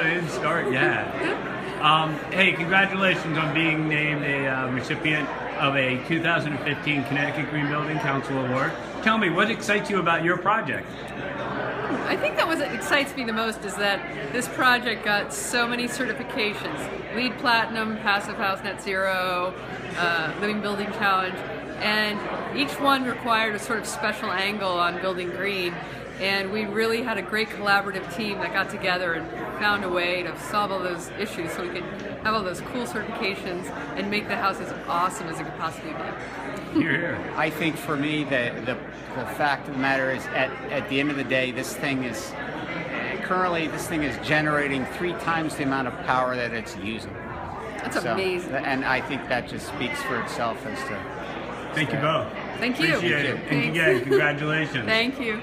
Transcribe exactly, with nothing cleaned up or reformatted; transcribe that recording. I didn't start yet. Um, hey, congratulations on being named a uh, recipient of a two thousand fifteen Connecticut Green Building Council Award. Tell me, what excites you about your project? I think that what excites me the most is that this project got so many certifications. LEED Platinum, Passive House, Net Zero, uh, Living Building Challenge, and each one required a sort of special angle on building green. And we really had a great collaborative team that got together and found a way to solve all those issues so we could have all those cool certifications and make the house as awesome as it could possibly be. Here, here. I think for me, the, the, the fact of the matter is at, at the end of the day, this thing is, currently this thing is generating three times the amount of power that it's using. That's so amazing. And I think that just speaks for itself as to... Thank you both. Thank you. Appreciate it. And again, congratulations. Thank you.